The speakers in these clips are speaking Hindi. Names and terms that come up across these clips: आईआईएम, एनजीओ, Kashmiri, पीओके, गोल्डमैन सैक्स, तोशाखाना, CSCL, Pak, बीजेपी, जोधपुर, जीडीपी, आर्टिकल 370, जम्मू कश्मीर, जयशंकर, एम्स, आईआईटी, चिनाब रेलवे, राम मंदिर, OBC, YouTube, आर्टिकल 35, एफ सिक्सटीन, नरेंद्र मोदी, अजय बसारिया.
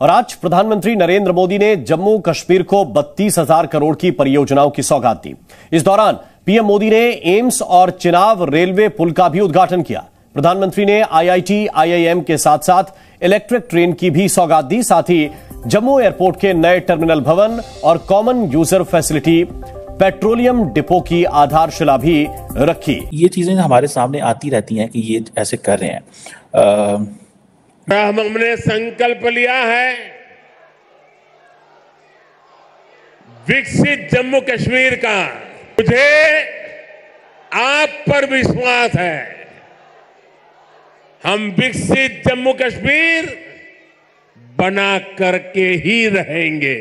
और आज प्रधानमंत्री नरेंद्र मोदी ने जम्मू कश्मीर को 32,000 करोड़ की परियोजनाओं की सौगात दी। इस दौरान पीएम मोदी ने एम्स और चिनाब रेलवे पुल का भी उद्घाटन किया। प्रधानमंत्री ने आईआईटी, आईआईएम के साथ साथ इलेक्ट्रिक ट्रेन की भी सौगात दी। साथ ही जम्मू एयरपोर्ट के नए टर्मिनल भवन और common user facility petroleum depot की आधारशिला भी रखी। ये चीजें हमारे सामने आती रहती हैं कि ये ऐसे कर रहे हैं। हमने संकल्प लिया है विकसित जम्मू कश्मीर का। मुझे आप पर विश्वास है, हम विकसित जम्मू कश्मीर बना करके ही रहेंगे।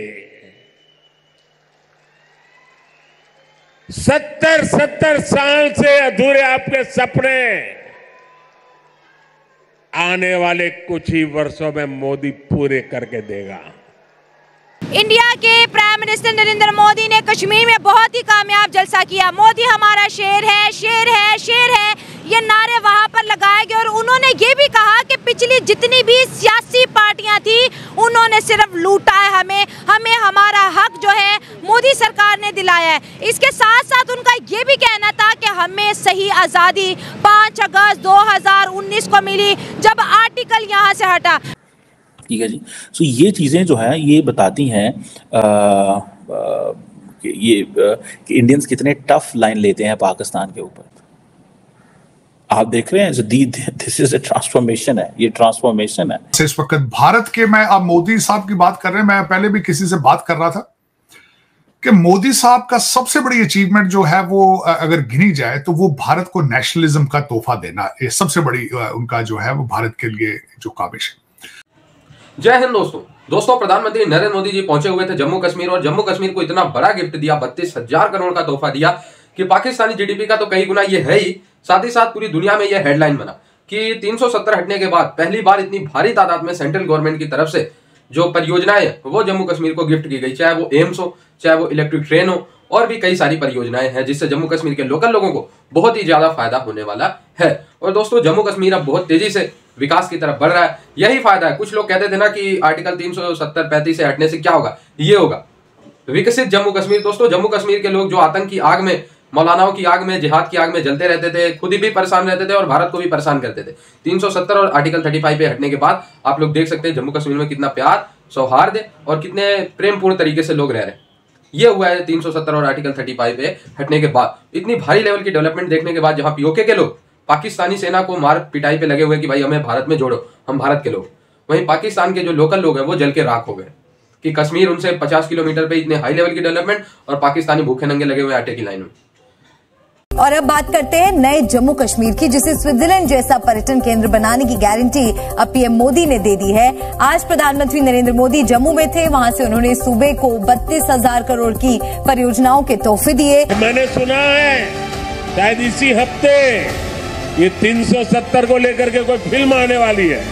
70 साल से अधूरे आपके सपने आने वाले कुछ ही वर्षों में मोदी पूरे करके देगा। इंडिया के प्राइम मिनिस्टर नरेंद्र मोदी ने कश्मीर में बहुत ही कामयाब जलसा किया। मोदी हमारा शेर है, शेर है, शेर है, ये नारे वहाँ पर लगाए गए। और उन्होंने ये भी कहा कि पिछली जितनी भी सियासी पार्टियां थी उन्होंने सिर्फ लूटा है हमें, हमें हमारा हक जो है मोदी सरकार ने दिलाया है। इसके साथ साथ उनका ये भी कहना था कि हमें सही आज़ादी 5 अगस्त 2019 को मिली जब आर्टिकल यहाँ से हटा। ठीक है जी। सो ये चीज़ें जो है ये बताती हैं कि इंडियंस कितने टफ लाइन लेते हैं पाकिस्तान के ऊपर। आप देख रहे हैं दिस इज अ ट्रांसफॉर्मेशन है, ये ट्रांसफॉर्मेशन है इस वक्त भारत के। मैं अब मोदी साहब की बात कर रहे हैं, मैं पहले भी किसी से बात कर रहा था कि मोदी साहब का सबसे बड़ी अचीवमेंट जो है वो अगर गिनी जाए तो वो भारत को नेशनलिज्म का तोहफा देना, ये सबसे बड़ी उनका जो है वो भारत के लिए जो काबिश है। जय हिंद दोस्तों, प्रधानमंत्री नरेंद्र मोदी जी पहुंचे हुए थे जम्मू कश्मीर और जम्मू कश्मीर को इतना बड़ा गिफ्ट दिया, 32,000 करोड़ का तोहफा दिया कि पाकिस्तानी जीडीपी का तो कई गुना ये है ही। साथ ही साथ पूरी दुनिया में ये हेडलाइन बना कि 370 हटने के बाद पहली बार इतनी भारी तादाद में सेंट्रल गवर्नमेंट की तरफ से जो परियोजनाएं वो जम्मू कश्मीर को गिफ्ट की गई, चाहे वो एम्स हो, चाहे वो इलेक्ट्रिक ट्रेन हो और भी कई सारी परियोजनाएं हैं जिससे जम्मू कश्मीर के लोकल लोगों को बहुत ही ज्यादा फायदा होने वाला है। और दोस्तों जम्मू कश्मीर अब बहुत तेजी से विकास की तरफ बढ़ रहा है, यही फायदा है। कुछ लोग कहते थे ना कि आर्टिकल 370-35 से हटने से क्या होगा, ये होगा विकसित जम्मू कश्मीर। दोस्तों जम्मू कश्मीर के लोग जो आतंक की आग में, मौलानाओं की आग में, जिहाद की आग में जलते रहते थे, खुद ही भी परेशान रहते थे और भारत को भी परेशान करते थे। 370 और आर्टिकल 35 पे हटने के बाद आप लोग देख सकते हैं जम्मू कश्मीर में कितना प्यार, सौहार्द और कितने प्रेमपूर्ण तरीके से लोग रह रहे हैं। ये हुआ है 370 और आर्टिकल 35 पे हटने के बाद। इतनी भारी लेवल की डेवलपमेंट देखने के बाद जहां पीओके के लोग पाकिस्तानी सेना को मार पिटाई पे लगे हुए कि भाई हमें भारत में जोड़ो, हम भारत के लोग, वहीं पाकिस्तान के जो लोकल लोग हैं वो जल के राख हो गए कि कश्मीर उनसे 50 किलोमीटर पे इतने हाई लेवल की डेवलपमेंट और पाकिस्तानी भूखे नंगे लगे हुए आटे की लाइन में। और अब बात करते हैं नए जम्मू कश्मीर की, जिसे स्विट्जरलैंड जैसा पर्यटन केंद्र बनाने की गारंटी अब पीएम मोदी ने दे दी है। आज प्रधानमंत्री नरेंद्र मोदी जम्मू में थे, वहाँ से उन्होंने सूबे को 32,000 करोड़ की परियोजनाओं के तोहफे दिए। मैंने सुना है शायद इसी हफ्ते ये 370 को लेकर के कोई फिल्म आने वाली है।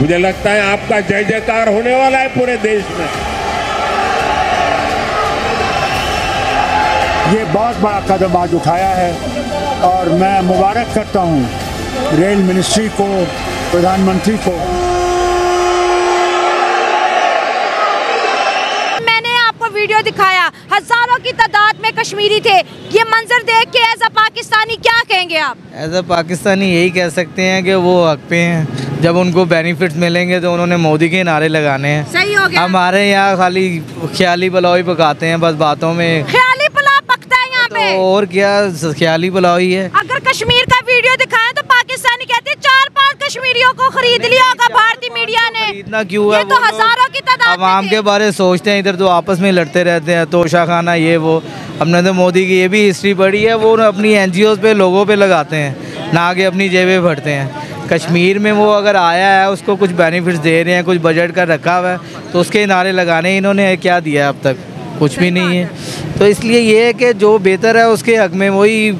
मुझे लगता है आपका जय जयकार होने वाला है पूरे देश में। ये बहुत बड़ा कदम आज उठाया है और मैं मुबारक करता हूँ रेल मिनिस्ट्री को, प्रधानमंत्री को। वीडियो दिखाया, हजारों की तादाद में कश्मीरी थे। ये मंजर देख के एज अ पाकिस्तानी क्या कहेंगे आप? एज अ पाकिस्तानी यही कह सकते हैं कि वो हक पे हैं, जब उनको बेनिफिट्स मिलेंगे तो उन्होंने मोदी के नारे लगाने हैं। सही हो गया। हमारे यहाँ खाली ख्याली पुलाव ही पकाते हैं, बस बातों में। ख्याली पुलाव पकता है यहाँ पे, तो और क्या ख्याली पुलाव ही है। अगर कश्मीर का वीडियो दिखाया तो पाकिस्तानी कहते हैं 4-5 कश्मीरियों को खरीद लिया होगा भारतीय मीडिया ने। खरीदना क्यों है, तो हजारों की तादाद आवाम के बारे सोचते हैं, इधर तो आपस में लड़ते रहते हैं, तोशाखाना ये वो। हमने तो मोदी की ये भी हिस्ट्री पढ़ी है, वो अपनी एनजीओ पे लोगों पे लगाते हैं, ना आगे अपनी जेबें भरते हैं। कश्मीर में वो अगर आया है उसको कुछ बेनिफिट्स दे रहे हैं, कुछ बजट का रखा हुआ है, तो उसके नारे लगाने इन्होंने क्या दिया अब तक? कुछ भी नहीं है। तो इसलिए ये है कि जो बेहतर है उसके हक में वही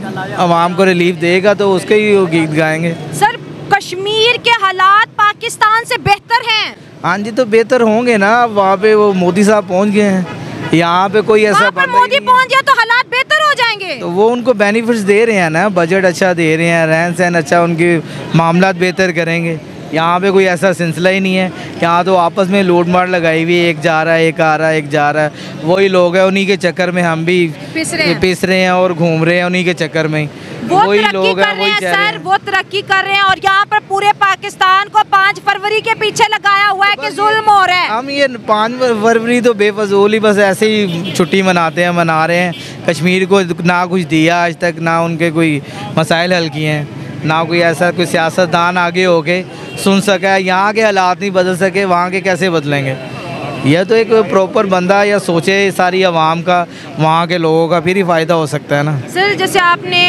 आवाम को रिलीफ देगा तो उसके ही गीत गाएंगे। सर कश्मीर के हालात पाकिस्तान से बेहतर हैं? हाँ जी, तो बेहतर होंगे ना। वहाँ पे वो मोदी साहब पहुँच गए हैं, यहाँ पे कोई ऐसा पर मोदी पहुँच गया तो हालात बेहतर हो जाएंगे। तो वो उनको बेनिफिट्स दे रहे हैं ना, बजट अच्छा दे रहे हैं, रहन सहन अच्छा, उनके मामला बेहतर करेंगे। यहाँ पे कोई ऐसा सिलसिला ही नहीं है। यहाँ तो आपस में लूट मार लगाई हुई, एक जा रहा है, एक आ रहा है, एक जा रहा है, वही लोग हैं, उन्हीं के चक्कर में हम भी पिस रहे हैं और घूम रहे हैं उन्हीं के चक्कर में। वही लोग हैं, वही सर वो तरक्की कर रहे हैं और यहाँ पर पूरे पाकिस्तान को 5 फरवरी के पीछे लगाया हुआ है कि जुल्म हो रहा है। हम ये 5 फरवरी तो बेफजूल ही बस ऐसे ही छुट्टी मनाते हैं, मना रहे हैं। कश्मीर को ना कुछ दिया आज तक, ना उनके कोई मसाइल हल किए हैं, ना कोई ऐसा कोई सियासतदान आगे हो के सुन सका है। यहाँ के हालात नहीं बदल सके, वहाँ के कैसे बदलेंगे? यह तो एक प्रॉपर बंदा या सोचे सारी आवाम का, वहाँ के लोगों का, फिर ही फ़ायदा हो सकता है ना। सर जैसे आपने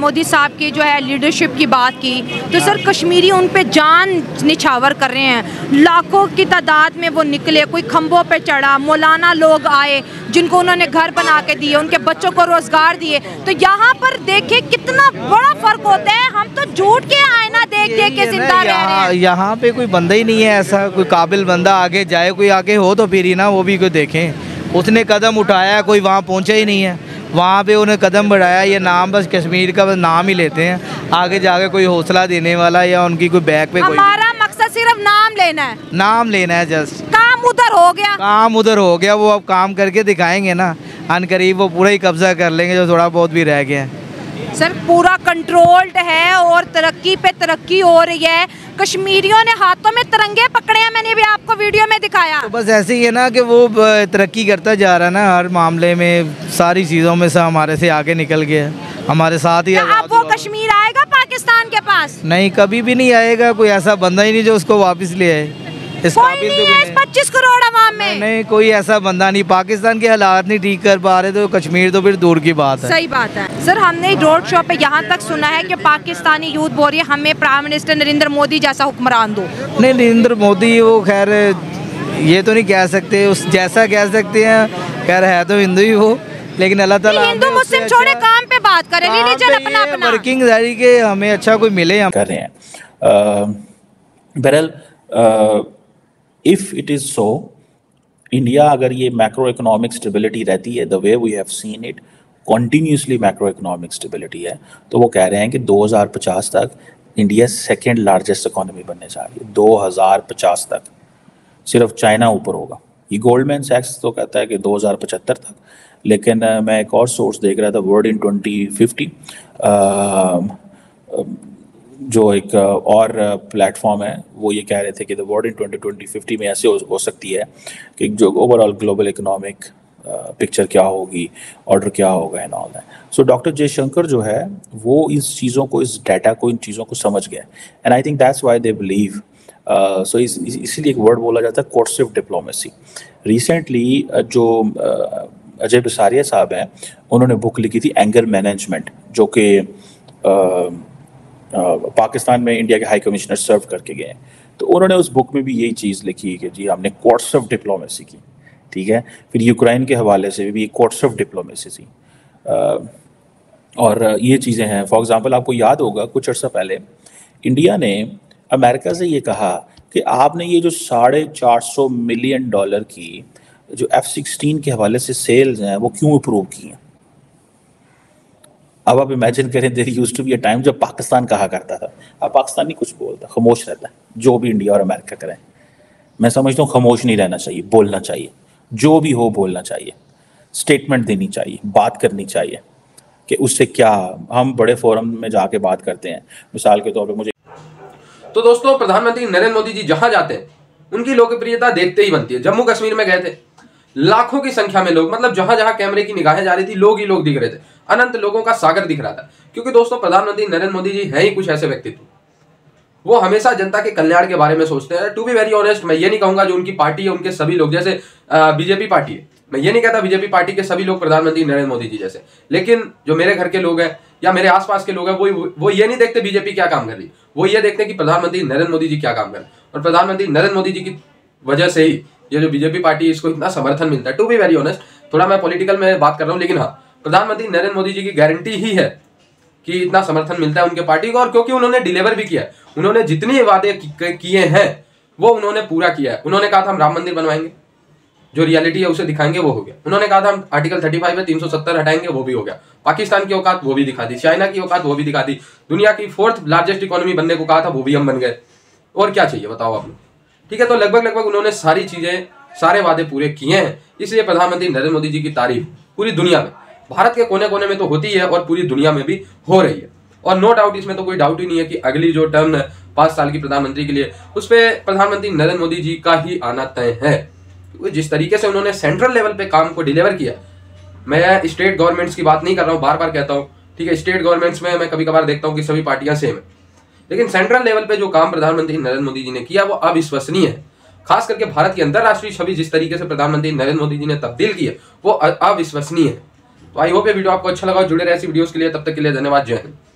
मोदी साहब की जो है लीडरशिप की बात की, तो सर कश्मीरी उन पे जान निछावर कर रहे हैं, लाखों की तादाद में वो निकले, कोई खंभों पे चढ़ा, मौलाना लोग आए जिनको उन्होंने घर बना के दिए, उनके बच्चों को रोज़गार दिए। तो यहाँ पर देखे कितना बड़ा फ़र्क होता है। हम तो झूठ के आईना देख देख के जिंदा रह रहे हैं। यहाँ पे कोई बंदा ही नहीं है ऐसा, कोई काबिल बंदा आगे जाए, कोई आगे हो तो फिर ही ना वो भी कोई देखें। उसने कदम उठाया, कोई वहाँ पहुँचा ही नहीं है, वहाँ पे उन्हें कदम बढ़ाया। ये नाम बस कश्मीर का बस नाम ही लेते हैं, आगे जाके कोई हौसला देने वाला या उनकी कोई बैक पे कोई। हमारा मकसद सिर्फ नाम लेना है, नाम लेना है। जस्ट काम उधर हो गया, काम उधर हो गया, वो अब काम करके दिखाएंगे ना। अनकरीब वो पूरा ही कब्जा कर लेंगे जो थोड़ा बहुत भी रह गया है। सर पूरा कंट्रोल्ड है और तरक्की पे तरक्की हो रही है। कश्मीरियों ने हाथों में तिरंगे पकड़े हैं, मैंने भी आपको वीडियो में दिखाया। तो बस ऐसे ही है ना कि वो तरक्की करता जा रहा है ना, हर मामले में, सारी चीज़ों में से हमारे से आगे निकल गया, हमारे साथ ही। अब वो कश्मीर आएगा पाकिस्तान के पास? नहीं, कभी भी नहीं आएगा। कोई ऐसा बंदा ही नहीं जो उसको वापस ले आए। इस 25 करोड़ आवाम में नहीं कोई ऐसा बंदा नहीं। पाकिस्तान के हालात नहीं ठीक कर पा रहे तो कश्मीर तो फिर दूर की बात है। सही बात है। सर हमने रोड शो पे यहाँ तक सुना है कि पाकिस्तानी यूथ बोल रही है हमें प्राइम मिनिस्टर नरेंद्र मोदी जैसा हुक्मरान दो। नहीं, नरेंद्र मोदी वो खैर ये तो नहीं कह सकते, उस जैसा कह सकते हैं, खैर है तो हिंदू ही वो, लेकिन अल्लाह ताला हिंदू मुस्लिम छोड़े काम पे बात करें, वर्किंग जारी के हमें अच्छा कोई मिले हम कर रहे हैं। बहरहाल If it is so, India अगर ये macroeconomic stability रहती है, the way we have seen it, continuously macroeconomic stability है, तो वो कह रहे हैं कि 2050 तक इंडिया सेकेंड लार्जेस्ट इकोनॉमी बनने जा रही है। 2050 तक सिर्फ चाइना ऊपर होगा। ये गोल्डमैन सैक्स तो कहता है कि 2075 तक, लेकिन मैं एक और सोर्स देख रहा था, वर्ल्ड इन 2050 जो एक और प्लेटफॉर्म है, वो ये कह रहे थे कि द वर्ल्ड इन 2050 में ऐसे हो सकती है कि जो ओवरऑल ग्लोबल इकोनॉमिक पिक्चर क्या होगी, ऑर्डर क्या होगा and all that. So doctor जयशंकर जो है वो इस चीज़ों को, इस डाटा को, इन चीज़ों को समझ गया and I think that's why they believe. So इसीलिए एक वर्ड बोला जाता है कोर्सिव डिप्लोमेसी। रिसेंटली जो अजय बसारिया साहब हैं, उन्होंने बुक लिखी थी एंगर मैनेजमेंट, जो कि पाकिस्तान में इंडिया के हाई कमिश्नर सर्व करके गए। तो उन्होंने उस बुक में भी यही चीज़ लिखी कि जी हमने कोर्स ऑफ डिप्लोमेसी की, ठीक है। फिर यूक्रेन के हवाले से भी कोर्स ऑफ डिप्लोमेसी थी और ये चीज़ें हैं। फॉर एग्जांपल आपको याद होगा कुछ अर्सा पहले इंडिया ने अमेरिका से ये कहा कि आपने ये जो $450 मिलियन की जो F-16 के हवाले से सेल्स हैं वो क्यों अप्रूव की हैं। अब आप इमेजिन करें, there used to be a time जब पाकिस्तान कहा करता था, अब पाकिस्तान नहीं कुछ बोलता, खामोश रहता है। जो भी इंडिया और अमेरिका करें, मैं समझता हूँ खामोश नहीं रहना चाहिए, बोलना चाहिए, जो भी हो बोलना चाहिए, स्टेटमेंट देनी चाहिए, बात करनी चाहिए कि उससे क्या। हम बड़े फोरम में जाके बात करते हैं, मिसाल के तौर पर मुझे तो दोस्तों प्रधानमंत्री नरेंद्र मोदी जी जहाँ जाते हैं उनकी लोकप्रियता देखते ही बनती है। जम्मू कश्मीर में गए थे, लाखों की संख्या में लोग, मतलब जहां जहां कैमरे की निगाहें जा रही थी लोग ही लोग दिख रहे थे, अनंत लोगों का सागर दिख रहा था। क्योंकि दोस्तों प्रधानमंत्री नरेंद्र मोदी जी हैं ही कुछ ऐसे व्यक्तित्व, वो हमेशा जनता के कल्याण के बारे में सोचते हैं। टू बी वेरी ऑनेस्ट, मैं ये नहीं कहूंगा जो उनकी पार्टी है उनके सभी लोग, जैसे बीजेपी पार्टी है, मैं ये नहीं कहता बीजेपी पार्टी के सभी लोग प्रधानमंत्री नरेंद्र मोदी जी जैसे, लेकिन जो मेरे घर के लोग हैं या मेरे आसपास के लोग हैं वो ये नहीं देखते बीजेपी क्या काम कर रही, वो ये देखते कि प्रधानमंत्री नरेंद्र मोदी जी क्या काम कर रहे हैं। और प्रधानमंत्री नरेंद्र मोदी जी की वजह से ही ये जो बीजेपी पार्टी, इसको इतना समर्थन मिलता है। टू बी वेरी ऑनेस्ट, थोड़ा मैं पॉलिटिकल में बात कर रहा हूँ, लेकिन हाँ प्रधानमंत्री नरेंद्र मोदी जी की गारंटी ही है कि इतना समर्थन मिलता है उनके पार्टी को, और क्योंकि उन्होंने डिलीवर भी किया है। उन्होंने जितने वादे किए हैं वो उन्होंने पूरा किया है। उन्होंने कहा था हम राम मंदिर बनवाएंगे, जो रियलिटी है उसे दिखाएंगे, वो हो गया। उन्होंने कहा था हम आर्टिकल 35 में 370 हटाएंगे, वो भी हो गया। पाकिस्तान की औकात वो भी दिखा दी, चाइना की औकात वो भी दिखा दी, दुनिया की 4th लार्जेस्ट इकोनॉमी बनने को कहा था वो भी हम बन गए। और क्या चाहिए बताओ आप लोग। ठीक है, तो लगभग उन्होंने सारी चीजें, सारे वादे पूरे किए हैं, इसलिए प्रधानमंत्री नरेंद्र मोदी जी की तारीफ पूरी दुनिया में, भारत के कोने कोने में तो होती है और पूरी दुनिया में भी हो रही है। और नो डाउट, इसमें तो कोई डाउट ही नहीं है कि अगली जो टर्म है 5 साल की प्रधानमंत्री के लिए, उस पर प्रधानमंत्री नरेंद्र मोदी जी का ही आना तय है। जिस तरीके से उन्होंने सेंट्रल लेवल पे काम को डिलीवर किया, मैं स्टेट गवर्नमेंट्स की बात नहीं कर रहा हूँ, बार बार कहता हूँ ठीक है, स्टेट गवर्नमेंट्स में मैं कभी कभार देखता हूँ कि सभी पार्टियां सेम है, लेकिन सेंट्रल लेवल पे जो काम प्रधानमंत्री नरेंद्र मोदी जी ने किया वो अविश्वसनीय है। खास करके भारत की अंतर्राष्ट्रीय छवि जिस तरीके से प्रधानमंत्री नरेंद्र मोदी जी ने तब्दील की है वो अविश्वसनीय है। तो आई होप ये वीडियो आपको अच्छा लगा, जुड़े रहे ऐसी वीडियोस के लिए। तब तक के लिए धन्यवाद, जय हिंद।